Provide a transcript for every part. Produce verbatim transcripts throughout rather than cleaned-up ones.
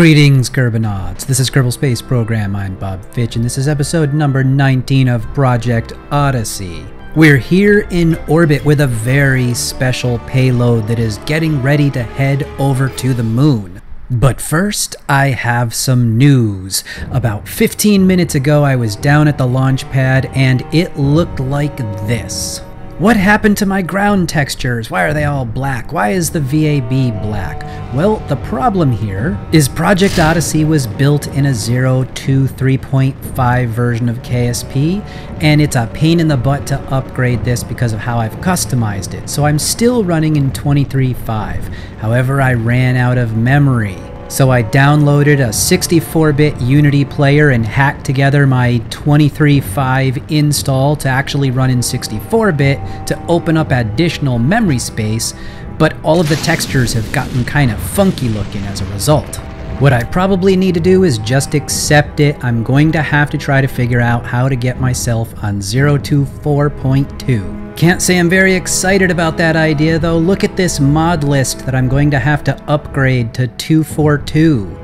Greetings, Kerbinauts. This is Kerbal Space Program. I'm Bob Fitch, and this is episode number nineteen of Project Odyssey. We're here in orbit with a very special payload that is getting ready to head over to the moon. But first, I have some news. About fifteen minutes ago, I was down at the launch pad, and it looked like this. What happened to my ground textures? Why are they all black? Why is the V A B black? Well, the problem here is Project Odyssey was built in a zero two three point five version of K S P, and it's a pain in the butt to upgrade this because of how I've customized it. So I'm still running in twenty-three point five. However, I ran out of memory. So I downloaded a sixty-four bit Unity player and hacked together my twenty-three point five install to actually run in sixty-four bit to open up additional memory space, but all of the textures have gotten kind of funky looking as a result. What I probably need to do is just accept it. I'm going to have to try to figure out how to get myself on zero two four point two. Can't say I'm very excited about that idea though. Look at this mod list that I'm going to have to upgrade to two forty-two.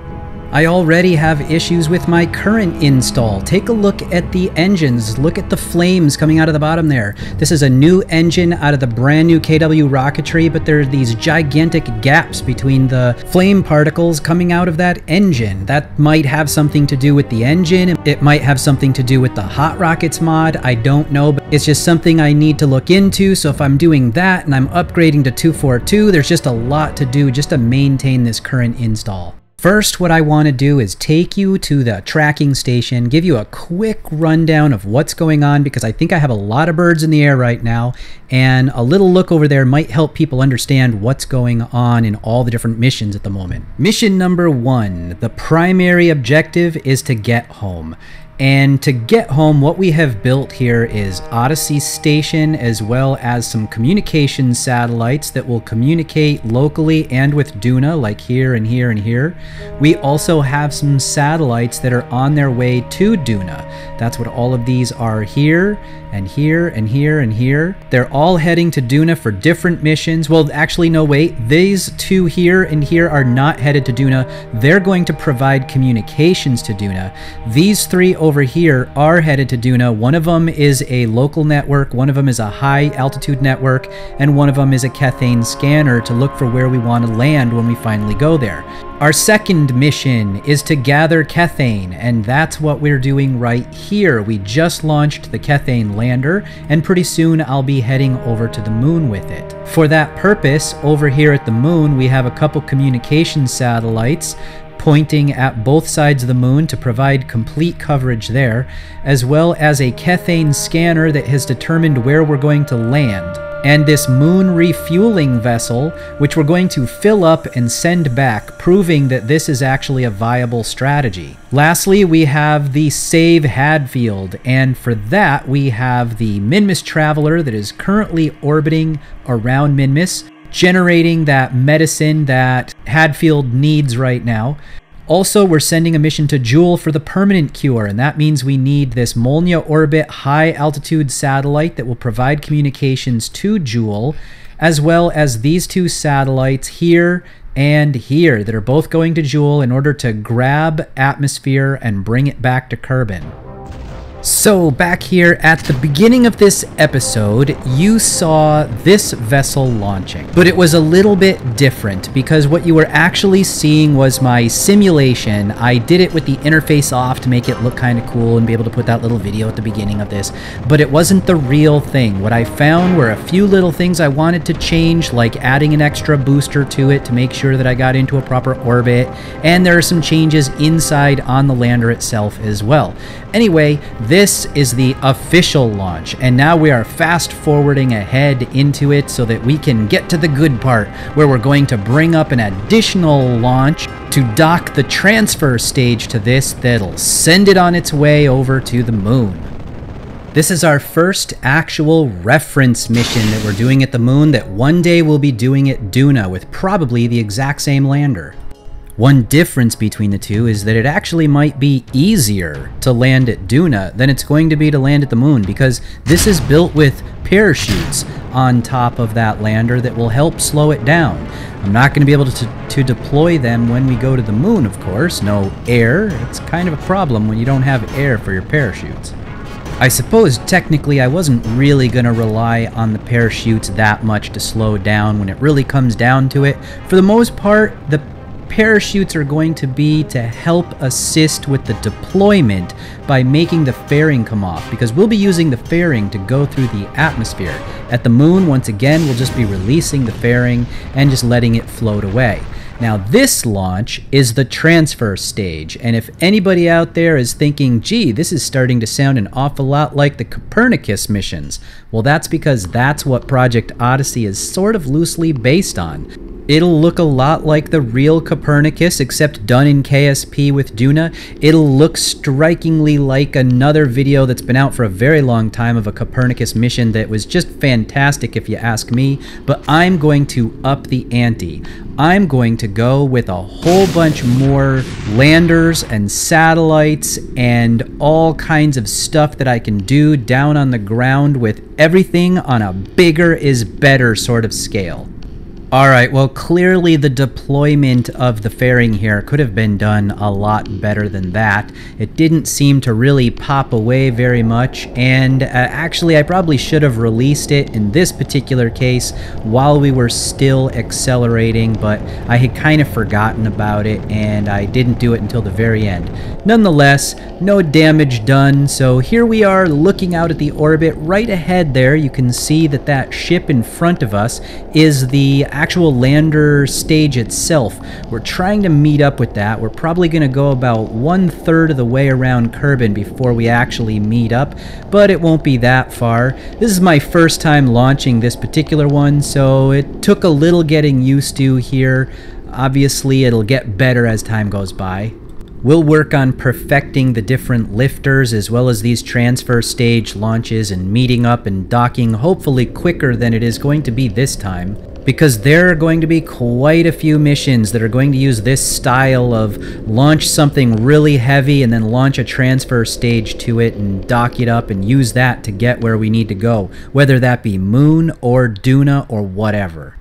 I already have issues with my current install. Take a look at the engines. Look at the flames coming out of the bottom there. This is a new engine out of the brand new K W Rocketry, but there are these gigantic gaps between the flame particles coming out of that engine. That might have something to do with the engine. It might have something to do with the Hot Rockets mod. I don't know, but it's just something I need to look into. So if I'm doing that and I'm upgrading to two forty-two, there's just a lot to do just to maintain this current install. First, what I want to do is take you to the tracking station, give you a quick rundown of what's going on, because I think I have a lot of birds in the air right now, and a little look over there might help people understand what's going on in all the different missions at the moment. Mission number one, the primary objective is to get home. And to get home, what we have built here is Odyssey Station, as well as some communication satellites that will communicate locally and with Duna, like here and here and here. We also have some satellites that are on their way to Duna. That's what all of these are here, and here, and here, and here. They're all heading to Duna for different missions. Well, actually, no, wait. These two here and here are not headed to Duna. They're going to provide communications to Duna. These three over here are headed to Duna. One of them is a local network, one of them is a high altitude network, and one of them is a Kethane scanner to look for where we want to land when we finally go there. Our second mission is to gather Kethane, and that's what we're doing right here. We just launched the Kethane lander, and pretty soon I'll be heading over to the moon with it. For that purpose, over here at the moon, we have a couple communication satellites pointing at both sides of the moon to provide complete coverage there, as well as a Kethane scanner that has determined where we're going to land, and this moon refueling vessel, which we're going to fill up and send back, proving that this is actually a viable strategy. Lastly, we have the Save Hadfield, and for that we have the Minmus Traveler that is currently orbiting around Minmus, generating that medicine that Hadfield needs right now. Also, we're sending a mission to Joule for the permanent cure, and that means we need this Molnia Orbit high-altitude satellite that will provide communications to Joule, as well as these two satellites here and here that are both going to Joule in order to grab atmosphere and bring it back to Kerbin. So back here at the beginning of this episode, you saw this vessel launching, but it was a little bit different because what you were actually seeing was my simulation. I did it with the interface off to make it look kind of cool and be able to put that little video at the beginning of this, but it wasn't the real thing. What I found were a few little things I wanted to change, like adding an extra booster to it to make sure that I got into a proper orbit, and there are some changes inside on the lander itself as well. Anyway, this This is the official launch, and now we are fast forwarding ahead into it so that we can get to the good part where we're going to bring up an additional launch to dock the transfer stage to this that'll send it on its way over to the moon. This is our first actual reference mission that we're doing at the moon that one day we'll be doing at Duna with probably the exact same lander. One difference between the two is that it actually might be easier to land at Duna than it's going to be to land at the moon, because this is built with parachutes on top of that lander that will help slow it down. I'm not going to be able to, to deploy them when we go to the moon, of course. No air. It's kind of a problem when you don't have air for your parachutes. I suppose technically I wasn't really going to rely on the parachutes that much to slow down when it really comes down to it. For the most part, the parachutes are going to be to help assist with the deployment by making the fairing come off, because we'll be using the fairing to go through the atmosphere. At the moon, once again, we'll just be releasing the fairing and just letting it float away. Now this launch is the transfer stage, and if anybody out there is thinking, gee, this is starting to sound an awful lot like the Copernicus missions, well, that's because that's what Project Odyssey is sort of loosely based on. It'll look a lot like the real Copernicus, except done in K S P with Duna. It'll look strikingly like another video that's been out for a very long time of a Copernicus mission that was just fantastic, if you ask me. But I'm going to up the ante. I'm going to go with a whole bunch more landers and satellites and all kinds of stuff that I can do down on the ground with everything on a bigger is better sort of scale. Alright, well, clearly the deployment of the fairing here could have been done a lot better than that. It didn't seem to really pop away very much, and uh, actually I probably should have released it in this particular case while we were still accelerating, but I had kind of forgotten about it and I didn't do it until the very end. Nonetheless, no damage done, so here we are looking out at the orbit. Right ahead there, you can see that that ship in front of us is the actual lander stage itself. We're trying to meet up with that. We're probably going to go about one third of the way around Kerbin before we actually meet up, but it won't be that far. This is my first time launching this particular one, so it took a little getting used to here. Obviously, it'll get better as time goes by. We'll work on perfecting the different lifters as well as these transfer stage launches and meeting up and docking hopefully quicker than it is going to be this time, because there are going to be quite a few missions that are going to use this style of launch something really heavy and then launch a transfer stage to it and dock it up and use that to get where we need to go, whether that be Moon or Duna or whatever.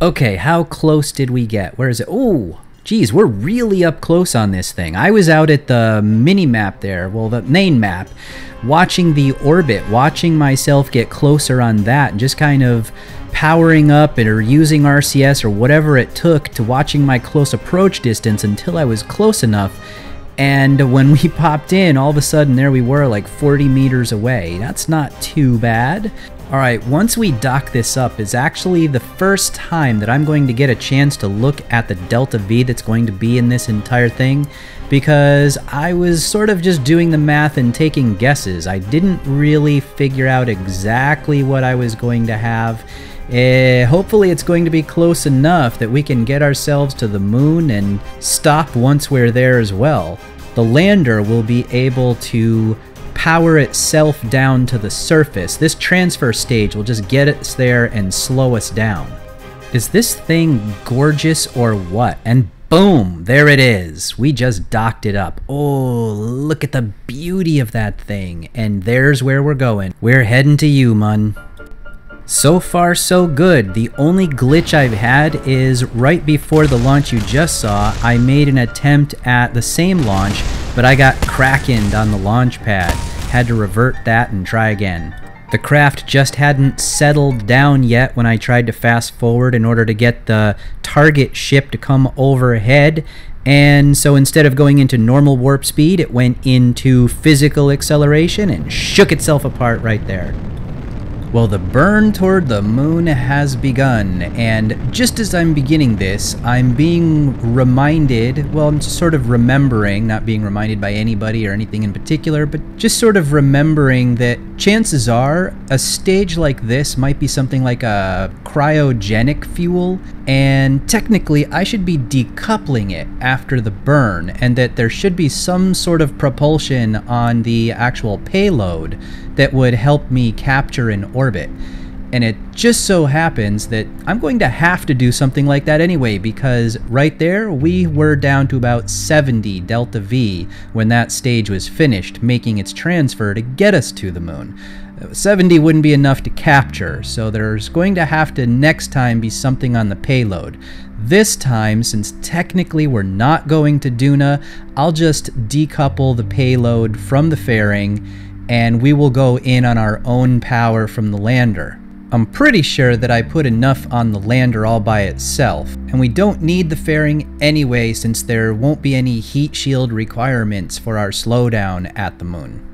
Okay, how close did we get? Where is it? Ooh! Geez, we're really up close on this thing. I was out at the mini-map there, well, the main map, watching the orbit, watching myself get closer on that, and just kind of powering up it or using R C S or whatever it took to watching my close approach distance until I was close enough. And when we popped in, all of a sudden there we were like forty meters away. That's not too bad. Alright, once we dock this up is actually the first time that I'm going to get a chance to look at the Delta V that's going to be in this entire thing, because I was sort of just doing the math and taking guesses. I didn't really figure out exactly what I was going to have. Uh, hopefully it's going to be close enough that we can get ourselves to the moon and stop once we're there as well. The lander will be able to power itself down to the surface. This transfer stage will just get us there and slow us down. Is this thing gorgeous or what? And boom, there it is. We just docked it up. Oh, look at the beauty of that thing. And there's where we're going. We're heading to you, Mun. So far, so good. The only glitch I've had is right before the launch you just saw, I made an attempt at the same launch, but I got krakened on the launch pad. Had to revert that and try again. The craft just hadn't settled down yet when I tried to fast forward in order to get the target ship to come overhead. And so instead of going into normal warp speed, it went into physical acceleration and shook itself apart right there. Well, the burn toward the moon has begun, and just as I'm beginning this, I'm being reminded, well, I'm just sort of remembering, not being reminded by anybody or anything in particular, but just sort of remembering that chances are a stage like this might be something like a cryogenic fuel, and technically I should be decoupling it after the burn, and that there should be some sort of propulsion on the actual payload that would help me capture an orbit. And it just so happens that I'm going to have to do something like that anyway, because right there we were down to about seventy delta V when that stage was finished making its transfer to get us to the moon. seventy wouldn't be enough to capture, so there's going to have to next time be something on the payload. This time, since technically we're not going to Duna, I'll just decouple the payload from the fairing, and we will go in on our own power from the lander. I'm pretty sure that I put enough on the lander all by itself, and we don't need the fairing anyway since there won't be any heat shield requirements for our slowdown at the moon.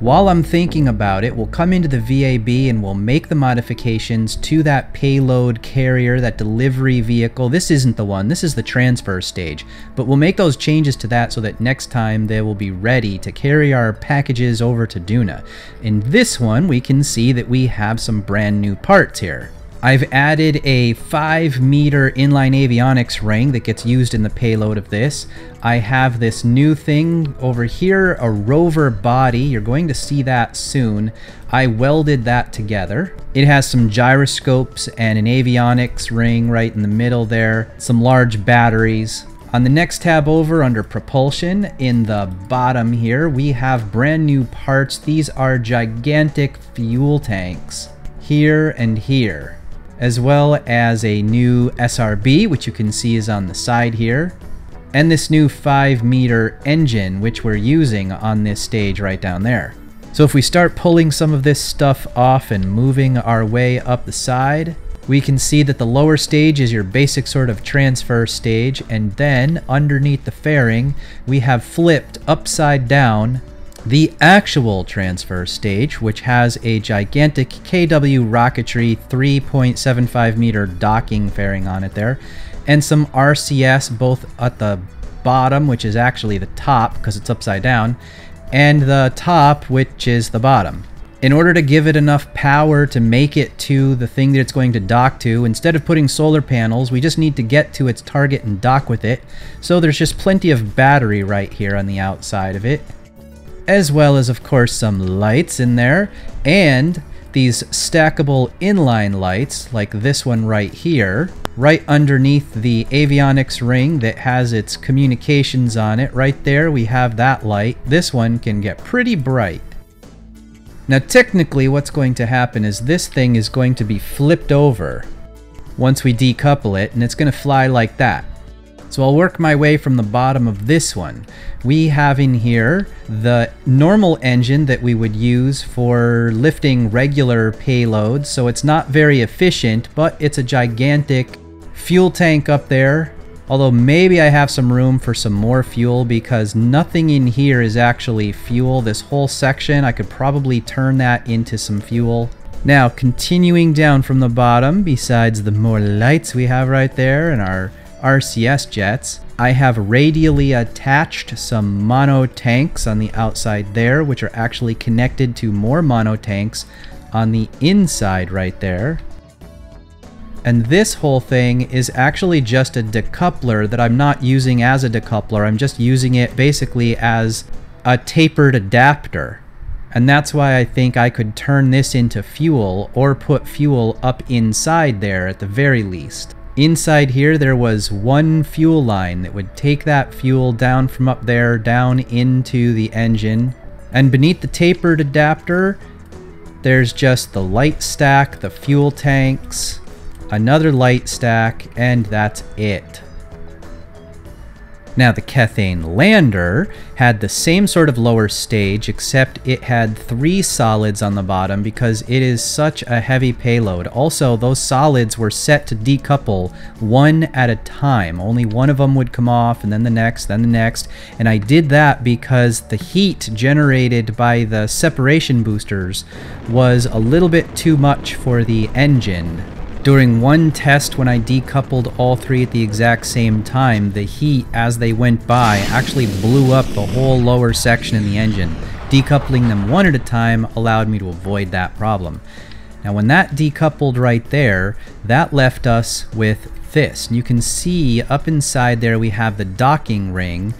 While I'm thinking about it, we'll come into the V A B and we'll make the modifications to that payload carrier, that delivery vehicle. This isn't the one, this is the transfer stage, but we'll make those changes to that so that next time they will be ready to carry our packages over to Duna. In this one, we can see that we have some brand new parts here. I've added a five meter inline avionics ring that gets used in the payload of this. I have this new thing over here, a rover body. You're going to see that soon. I welded that together. It has some gyroscopes and an avionics ring right in the middle there, some large batteries. On the next tab over, under propulsion, in the bottom here, we have brand new parts. These are gigantic fuel tanks, here and here, as well as a new S R B, which you can see is on the side here, and this new five meter engine, which we're using on this stage right down there. So if we start pulling some of this stuff off and moving our way up the side, we can see that the lower stage is your basic sort of transfer stage, and then underneath the fairing, we have flipped upside down the actual transfer stage, which has a gigantic K W Rocketry three point seven five meter docking fairing on it there, and some R C S both at the bottom, which is actually the top because it's upside down, and the top, which is the bottom. In order to give it enough power to make it to the thing that it's going to dock to, instead of putting solar panels, we just need to get to its target and dock with it. So there's just plenty of battery right here on the outside of it, as well as, of course, some lights in there, and these stackable inline lights, like this one right here, right underneath the avionics ring that has its communications on it. Right there, we have that light. This one can get pretty bright. Now, technically, what's going to happen is this thing is going to be flipped over once we decouple it, and it's going to fly like that. So I'll work my way from the bottom of this one. We have in here the normal engine that we would use for lifting regular payloads, so it's not very efficient, but it's a gigantic fuel tank up there. Although maybe I have some room for some more fuel because nothing in here is actually fuel. This whole section, I could probably turn that into some fuel. Now, continuing down from the bottom, besides the more lights we have right there and our R C S jets, I have radially attached some mono tanks on the outside there, which are actually connected to more mono tanks on the inside right there. And this whole thing is actually just a decoupler that I'm not using as a decoupler. I'm just using it basically as a tapered adapter. And that's why I think I could turn this into fuel or put fuel up inside there at the very least. Inside here, there was one fuel line that would take that fuel down from up there, down into the engine. And beneath the tapered adapter, there's just the light stack, the fuel tanks, another light stack, and that's it. Now, the Kethane lander had the same sort of lower stage, except it had three solids on the bottom because it is such a heavy payload. Also, those solids were set to decouple one at a time. Only one of them would come off, and then the next, then the next. And I did that because the heat generated by the separation boosters was a little bit too much for the engine. During one test, when I decoupled all three at the exact same time, the heat as they went by actually blew up the whole lower section in the engine. Decoupling them one at a time allowed me to avoid that problem. Now, when that decoupled right there, that left us with this. You can see up inside there we have the docking ring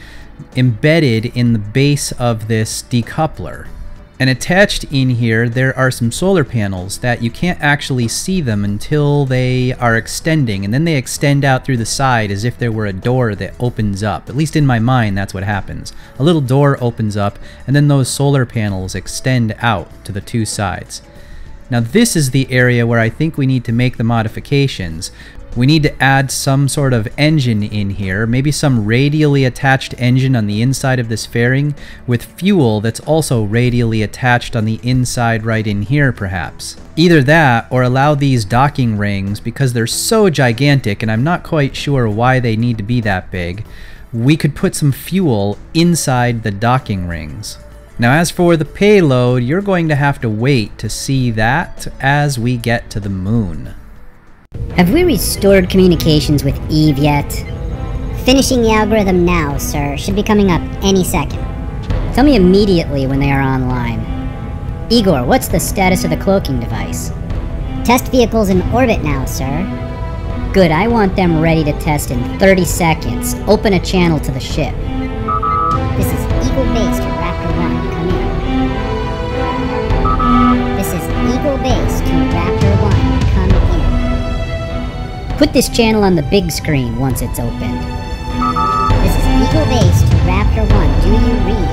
embedded in the base of this decoupler. And attached in here, there are some solar panels that you can't actually see them until they are extending, and then they extend out through the side as if there were a door that opens up. At least in my mind, that's what happens. A little door opens up, and then those solar panels extend out to the two sides. Now this is the area where I think we need to make the modifications. We need to add some sort of engine in here, maybe some radially attached engine on the inside of this fairing, with fuel that's also radially attached on the inside right in here perhaps. Either that, or allow these docking rings, because they're so gigantic and I'm not quite sure why they need to be that big, we could put some fuel inside the docking rings. Now as for the payload, you're going to have to wait to see that as we get to the moon. Have we restored communications with Eve yet? Finishing the algorithm now, sir. Should be coming up any second. Tell me immediately when they are online. Igor, what's the status of the cloaking device? Test vehicle's in orbit now, sir. Good, I want them ready to test in thirty seconds. Open a channel to the ship. This is Eagle Base to Raptor one, come in. This is Eagle Base to Raptor one. Put this channel on the big screen once it's opened. This is Eagle Base to Raptor one, do you read?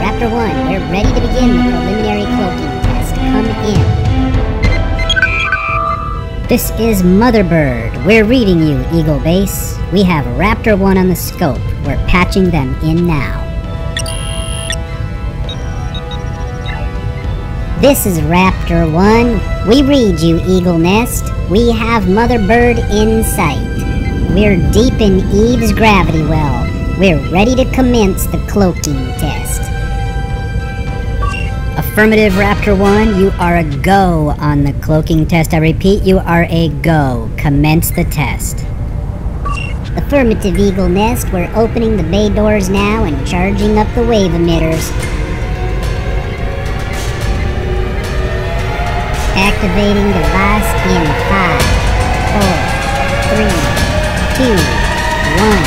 Raptor one, we're ready to begin the preliminary cloaking test, come in. This is Motherbird, we're reading you, Eagle Base. We have Raptor one on the scope, we're patching them in now. This is Raptor one. We read you, Eagle Nest. We have Mother Bird in sight. We're deep in Eve's gravity well. We're ready to commence the cloaking test. Affirmative, Raptor one. You are a go on the cloaking test. I repeat, you are a go. Commence the test. Affirmative, Eagle Nest. We're opening the bay doors now and charging up the wave emitters. Activating device in five, four, three, two, one.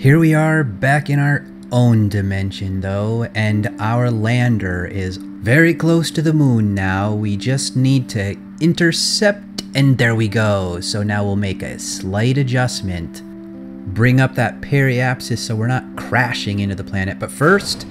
Here we are back in our own dimension though, and our lander is very close to the moon now. We just need to intercept, and there we go. So now we'll make a slight adjustment. Bring up that periapsis so we're not crashing into the planet. But first,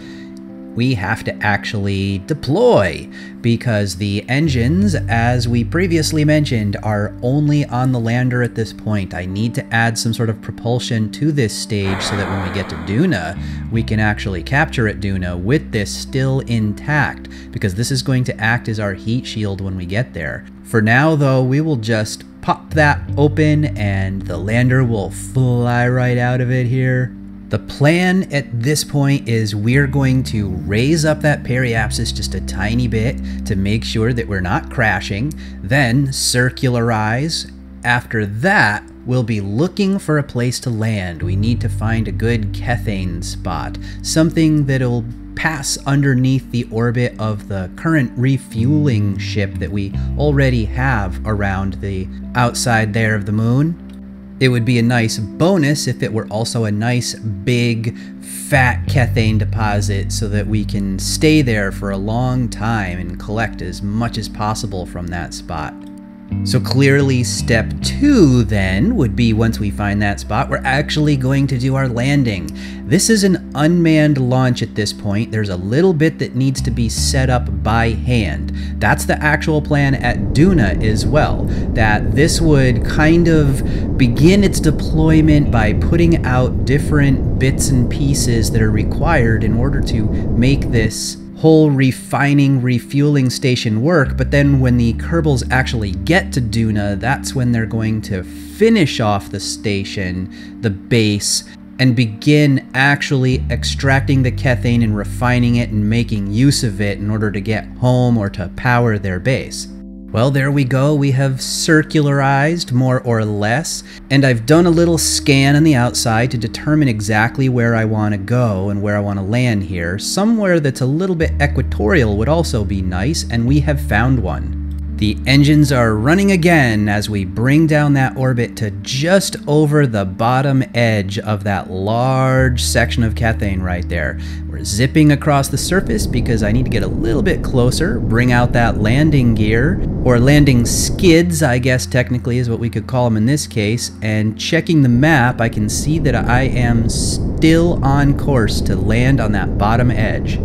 we have to actually deploy, because the engines, as we previously mentioned, are only on the lander at this point. I need to add some sort of propulsion to this stage so that when we get to Duna, we can actually capture at Duna with this still intact, because this is going to act as our heat shield when we get there. For now though, we will just pop that open and the lander will fly right out of it here. The plan at this point is we're going to raise up that periapsis just a tiny bit to make sure that we're not crashing, then circularize. After that, we'll be looking for a place to land. We need to find a good Kethane spot, something that'll pass underneath the orbit of the current refueling ship that we already have around the outside there of the moon. It would be a nice bonus if it were also a nice, big, fat Kethane deposit so that we can stay there for a long time and collect as much as possible from that spot. So clearly step two then would be, once we find that spot, we're actually going to do our landing. This is an unmanned launch at this point. There's a little bit that needs to be set up by hand. That's the actual plan at Duna as well, that this would kind of begin its deployment by putting out different bits and pieces that are required in order to make this whole refining, refueling station work, but then when the Kerbals actually get to Duna, that's when they're going to finish off the station, the base, and begin actually extracting the Kethane and refining it and making use of it in order to get home or to power their base. Well, there we go. We have circularized more or less, and I've done a little scan on the outside to determine exactly where I want to go and where I want to land here. Somewhere that's a little bit equatorial would also be nice, and we have found one. The engines are running again as we bring down that orbit to just over the bottom edge of that large section of Kethane right there. We're zipping across the surface because I need to get a little bit closer, bring out that landing gear, or landing skids, I guess technically is what we could call them in this case, and checking the map, I can see that I am still on course to land on that bottom edge.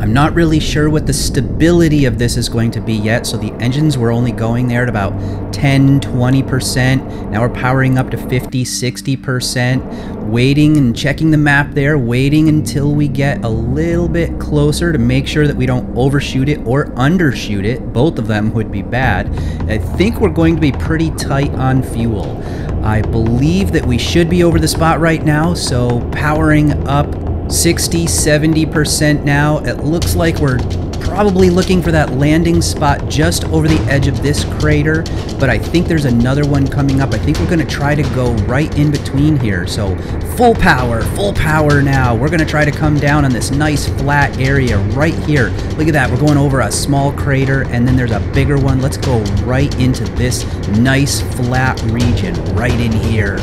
I'm not really sure what the stability of this is going to be yet, so the engines were only going there at about ten, twenty percent. Now we're powering up to fifty, sixty percent, waiting and checking the map there, waiting until we get a little bit closer to make sure that we don't overshoot it or undershoot it. Both of them would be bad. I think we're going to be pretty tight on fuel. I believe that we should be over the spot right now, so powering up sixty, seventy percent now. It looks like we're probably looking for that landing spot just over the edge of this crater, but I think there's another one coming up. I think we're gonna try to go right in between here. So full power, full power now. We're gonna try to come down on this nice flat area right here. Look at that, we're going over a small crater and then there's a bigger one. Let's go right into this nice flat region right in here.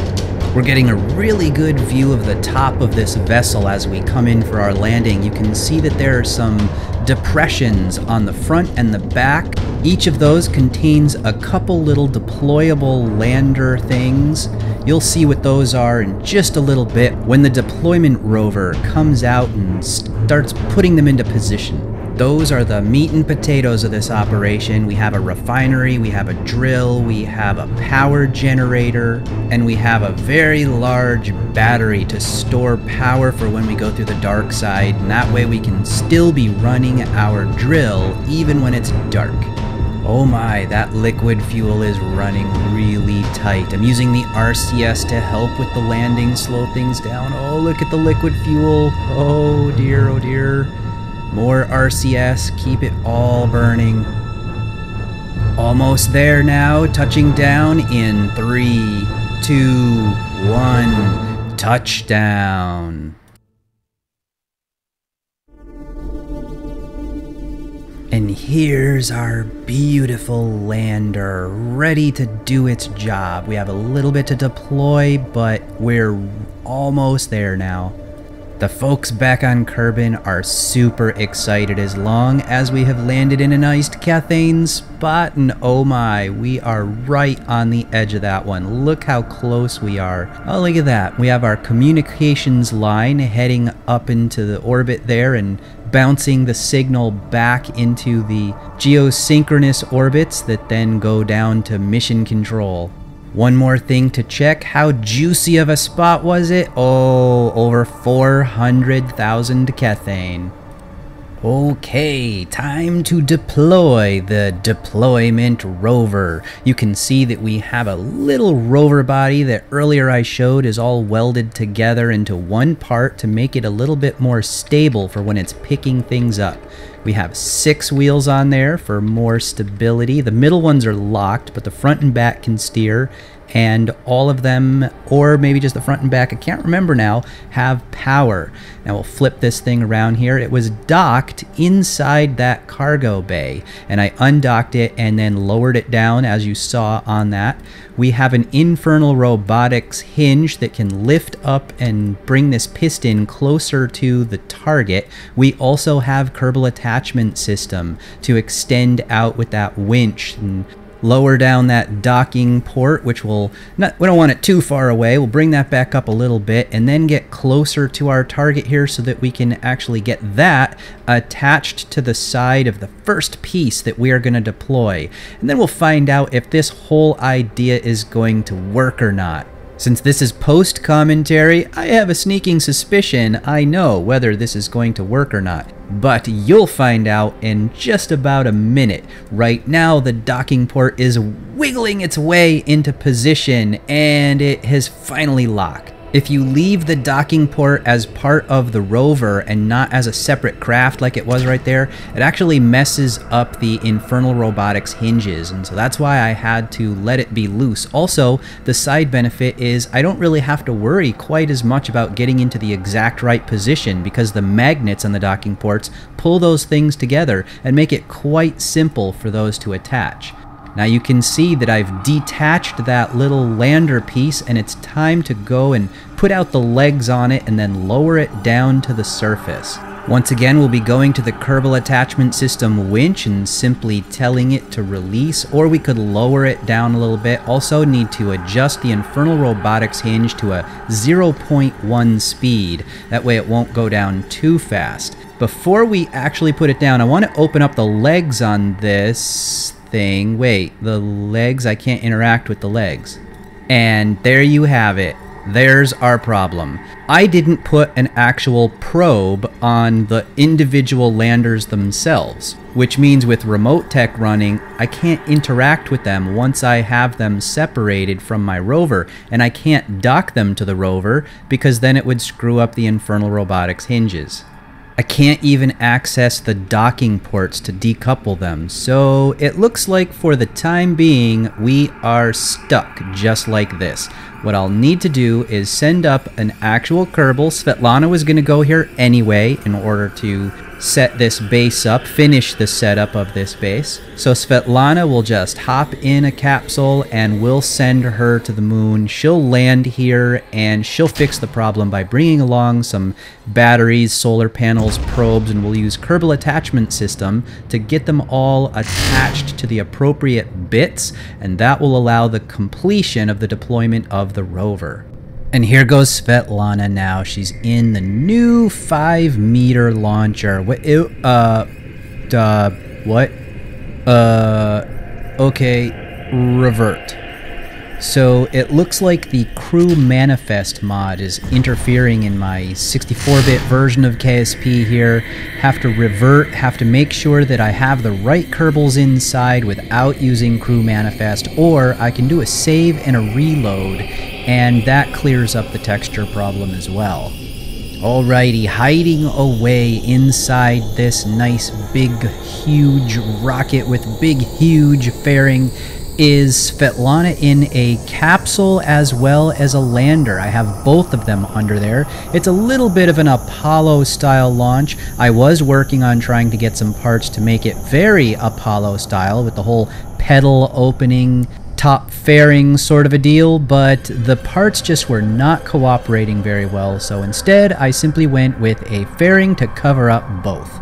We're getting a really good view of the top of this vessel as we come in for our landing. You can see that there are some depressions on the front and the back. Each of those contains a couple little deployable lander things. You'll see what those are in just a little bit when the deployment rover comes out and starts putting them into position. Those are the meat and potatoes of this operation. We have a refinery, we have a drill, we have a power generator, and we have a very large battery to store power for when we go through the dark side, and that way we can still be running our drill even when it's dark. Oh my, that liquid fuel is running really tight. I'm using the R C S to help with the landing, slow things down. Oh, look at the liquid fuel. Oh dear, oh dear. More R C S, keep it all burning. Almost there now, touching down in three, two, one, touchdown. And here's our beautiful lander, ready to do its job. We have a little bit to deploy, but we're almost there now. The folks back on Kerbin are super excited as long as we have landed in a nice Kethane spot, and oh my, we are right on the edge of that one. Look how close we are. Oh, look at that. We have our communications line heading up into the orbit there and bouncing the signal back into the geosynchronous orbits that then go down to mission control. One more thing to check, how juicy of a spot was it? Oh, over four hundred thousand Kethane. Okay, time to deploy the deployment rover. You can see that we have a little rover body that earlier I showed is all welded together into one part to make it a little bit more stable for when it's picking things up. We have six wheels on there for more stability. The middle ones are locked, but the front and back can steer, and all of them, or maybe just the front and back, I can't remember now, have power. Now we'll flip this thing around here. It was docked inside that cargo bay, and I undocked it and then lowered it down as you saw on that. We have an Infernal Robotics hinge that can lift up and bring this piston closer to the target. We also have Kerbal Attachment System to extend out with that winch and lower down that docking port, which will not, we don't want it too far away. We'll bring that back up a little bit and then get closer to our target here so that we can actually get that attached to the side of the first piece that we are going to deploy. And then we'll find out if this whole idea is going to work or not. Since this is post-commentary, I have a sneaking suspicion I know whether this is going to work or not. But you'll find out in just about a minute. Right now, the docking port is wiggling its way into position, and it has finally locked. If you leave the docking port as part of the rover and not as a separate craft like it was right there, it actually messes up the Infernal Robotics hinges, and so that's why I had to let it be loose. Also, the side benefit is I don't really have to worry quite as much about getting into the exact right position because the magnets on the docking ports pull those things together and make it quite simple for those to attach. Now you can see that I've detached that little lander piece, and it's time to go and put out the legs on it and then lower it down to the surface. Once again, we'll be going to the Kerbal Attachment System winch and simply telling it to release, or we could lower it down a little bit. Also need to adjust the Infernal Robotics hinge to a zero point one speed. That way it won't go down too fast. Before we actually put it down, I want to open up the legs on this thing. Wait, the legs, I can't interact with the legs. And there you have it. There's our problem. I didn't put an actual probe on the individual landers themselves, which means with RemoteTech running, I can't interact with them once I have them separated from my rover, and I can't dock them to the rover because then it would screw up the Infernal Robotics hinges. I can't even access the docking ports to decouple them, so it looks like for the time being, we are stuck just like this. What I'll need to do is send up an actual Kerbal. Svetlana was going to go here anyway in order to set this base up, finish the setup of this base. So Svetlana will just hop in a capsule and we'll send her to the moon. She'll land here and she'll fix the problem by bringing along some batteries, solar panels, probes, and we'll use Kerbal Attachment System to get them all attached to the appropriate bits, and that will allow the completion of the deployment of the rover. And here goes Svetlana now. She's in the new five meter launcher. What? Ew, uh, duh, what? Uh, okay, revert. So it looks like the crew manifest mod is interfering in my sixty-four bit version of K S P here. Have to revert, have to make sure that I have the right Kerbals inside without using crew manifest, or I can do a save and a reload, and that clears up the texture problem as well. Alrighty, hiding away inside this nice big huge rocket with big huge fairing is Svetlana in a capsule as well as a lander. I have both of them under there. It's a little bit of an Apollo-style launch. I was working on trying to get some parts to make it very Apollo-style with the whole pedal opening, top fairing sort of a deal, but the parts just were not cooperating very well, so instead I simply went with a fairing to cover up both.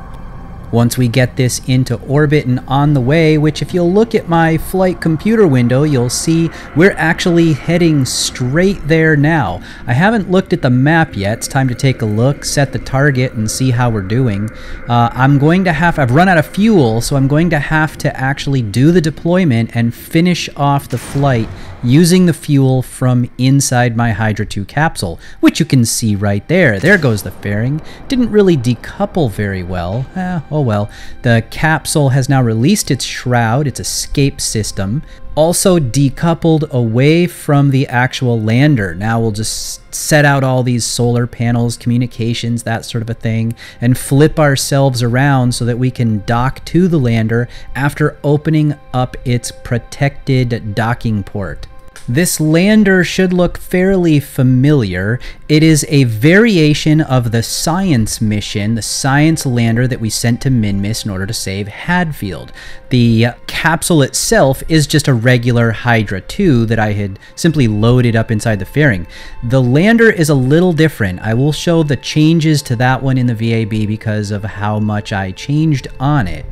Once we get this into orbit and on the way, which if you'll look at my flight computer window, you'll see we're actually heading straight there now. I haven't looked at the map yet. It's time to take a look, set the target, and see how we're doing. Uh, I'm going to have, I've run out of fuel, so I'm going to have to actually do the deployment and finish off the flight using the fuel from inside my Hydra two capsule, which you can see right there. There goes the fairing. Didn't really decouple very well. Eh, oh well. The capsule has now released its shroud, its escape system. Also decoupled away from the actual lander. Now we'll just set out all these solar panels, communications, that sort of a thing, and flip ourselves around so that we can dock to the lander after opening up its protected docking port. This lander should look fairly familiar. It is a variation of the science mission, the science lander that we sent to Minmus in order to save Hadfield. The capsule itself is just a regular Hydra two that I had simply loaded up inside the fairing. The lander is a little different. I will show the changes to that one in the V A B because of how much I changed on it.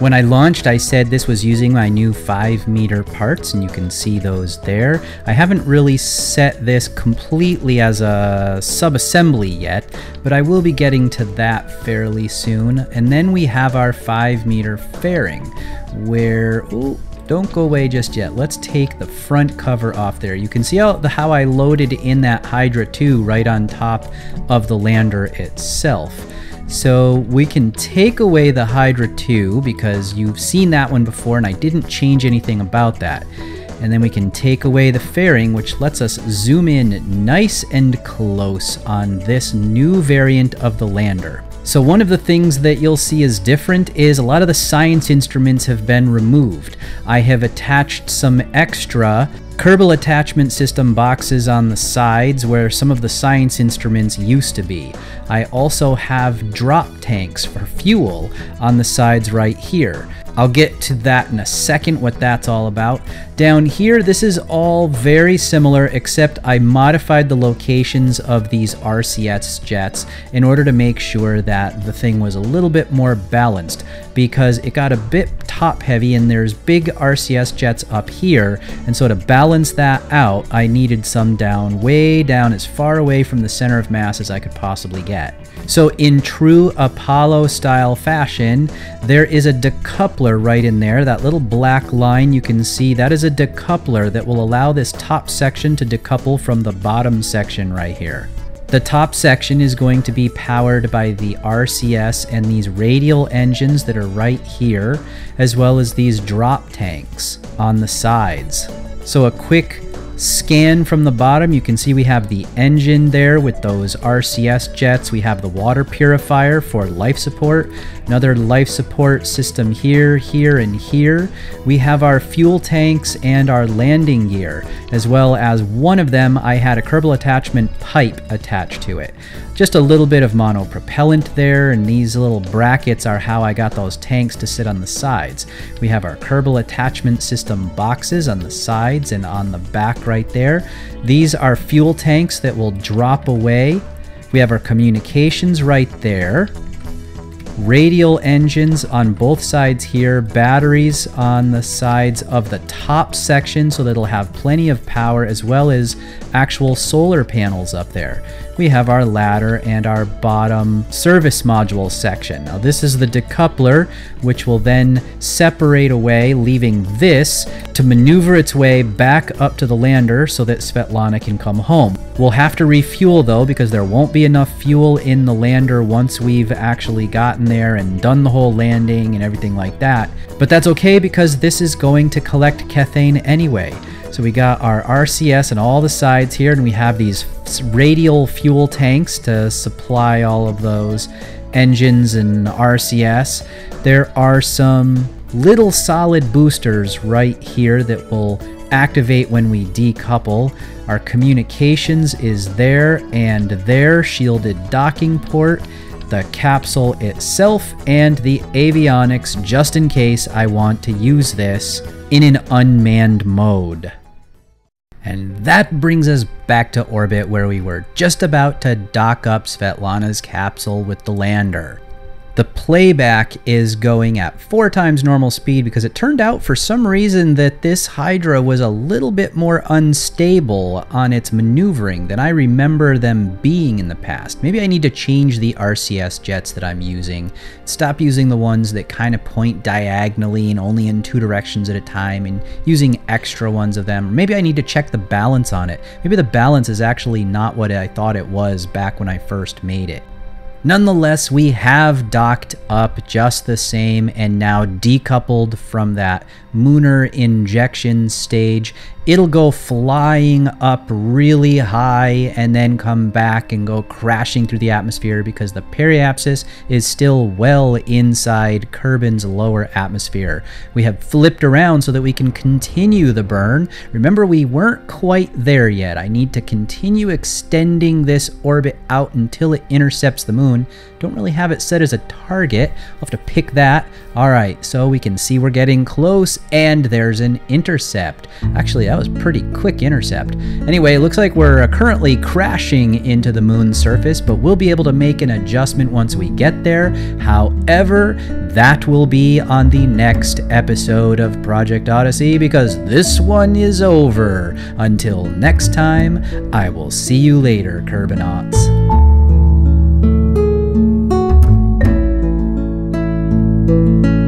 When I launched, I said this was using my new five meter parts, and you can see those there. I haven't really set this completely as a sub-assembly yet, but I will be getting to that fairly soon. And then we have our five meter fairing, where... Ooh, Don't go away just yet. Let's take the front cover off there. You can see how, the, how I loaded in that Hydra two right on top of the lander itself. So we can take away the Hydra two because you've seen that one before and I didn't change anything about that. And then we can take away the fairing, which lets us zoom in nice and close on this new variant of the lander. So one of the things that you'll see is different is a lot of the science instruments have been removed. I have attached some extra Kerbal Attachment System boxes on the sides where some of the science instruments used to be. I also have drop tanks for fuel on the sides right here. I'll get to that in a second, what that's all about. Down here, this is all very similar, except I modified the locations of these R C S jets in order to make sure that the thing was a little bit more balanced, because it got a bit top heavy and there's big R C S jets up here, and so to balance that out, I needed some down, way down, as far away from the center of mass as I could possibly get. So in true Apollo style fashion, there is a decoupler right in there. That little black line you can see, that is a decoupler that will allow this top section to decouple from the bottom section right here. The top section is going to be powered by the R C S and these radial engines that are right here, as well as these drop tanks on the sides. So a quick scan from the bottom, you can see we have the engine there with those R C S jets. We have the water purifier for life support, another life support system here, here, and here. We have our fuel tanks and our landing gear, as well as one of them I had a Kerbal attachment pipe attached to it. Just a little bit of monopropellant there, and these little brackets are how I got those tanks to sit on the sides. We have our Kerbal attachment system boxes on the sides and on the back right there. These are fuel tanks that will drop away. We have our communications right there. Radial engines on both sides here, batteries on the sides of the top section so that it'll have plenty of power, as well as actual solar panels up there. We have our ladder and our bottom service module section. Now this is the decoupler, which will then separate away, leaving this to maneuver its way back up to the lander so that Svetlana can come home. We'll have to refuel though, because there won't be enough fuel in the lander once we've actually gotten there and done the whole landing and everything like that. But that's okay, because this is going to collect Kethane anyway. So we got our R C S and all the sides here, and we have these radial fuel tanks to supply all of those engines and R C S. There are some little solid boosters right here that will activate when we decouple. Our communications is there and there, shielded docking port, the capsule itself, and the avionics, just in case I want to use this in an unmanned mode. And that brings us back to orbit, where we were just about to dock up Svetlana's capsule with the lander. The playback is going at four times normal speed, because it turned out for some reason that this Hydra was a little bit more unstable on its maneuvering than I remember them being in the past. Maybe I need to change the R C S jets that I'm using, stop using the ones that kind of point diagonally and only in two directions at a time, and using extra ones of them. Maybe I need to check the balance on it. Maybe the balance is actually not what I thought it was back when I first made it. Nonetheless, we have docked up just the same and now decoupled from that lunar injection stage. It'll go flying up really high and then come back and go crashing through the atmosphere, because the periapsis is still well inside Kerbin's lower atmosphere. We have flipped around so that we can continue the burn. Remember, we weren't quite there yet. I need to continue extending this orbit out until it intercepts the moon. Don't really have it set as a target. I'll have to pick that. All right, so we can see we're getting close, and there's an intercept. Actually, that was pretty quick intercept. Anyway, it looks like we're currently crashing into the moon's surface, but we'll be able to make an adjustment once we get there. However, that will be on the next episode of Project Odyssey, because this one is over. Until next time, I will see you later, Kerbinauts. Thank you.